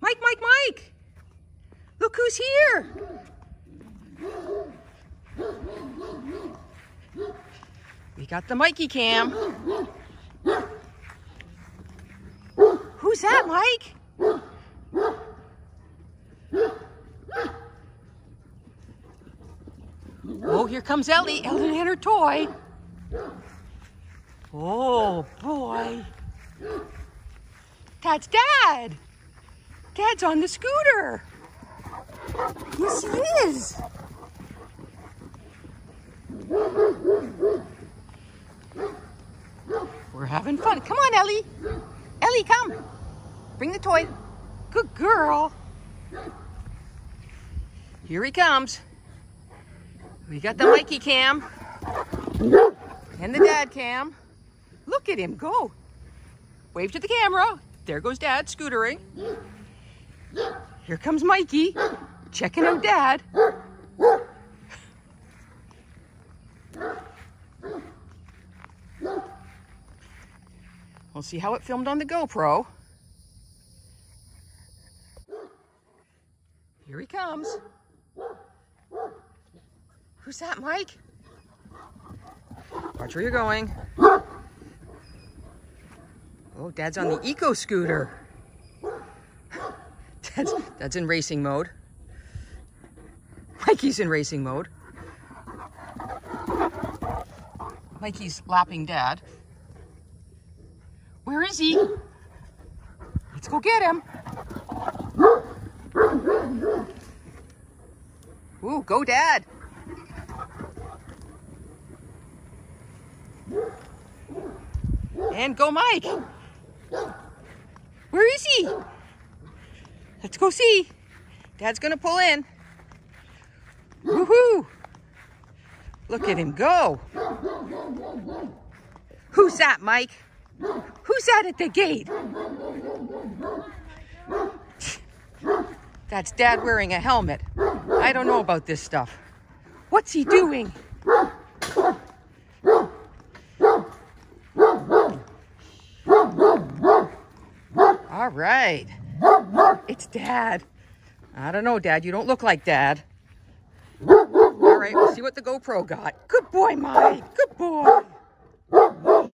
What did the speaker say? Mike, Mike, Mike! Look who's here! We got the Mikey cam. Who's that, Mike? Oh, here comes Ellie. Ellie and her toy. Oh, boy. That's Dad. Dad's on the scooter. Yes, he is. We're having fun. Come on, Ellie. Ellie, come. Bring the toy. Good girl. Here he comes. We got the Mikey cam and the Dad cam. Look at him go. Wave to the camera. There goes Dad scootering. Here comes Mikey. Checking out Dad. We'll see how it filmed on the GoPro. Here he comes. Who's that, Mike? Watch where you're going. Oh, Dad's on the Eco Scooter. Dad's in racing mode. Mikey's in racing mode. Mikey's lapping Dad. Where is he? Let's go get him. Ooh, go Dad. And go Mike. Where is he? Let's go see. Dad's gonna pull in. Woohoo! Look at him go. Who's that, Mike? Who's that at the gate? That's Dad wearing a helmet. I don't know about this stuff. What's he doing? All right. It's Dad. I don't know, Dad. You don't look like Dad. All right, we'll see what the GoPro got. Good boy, Mike. Good boy.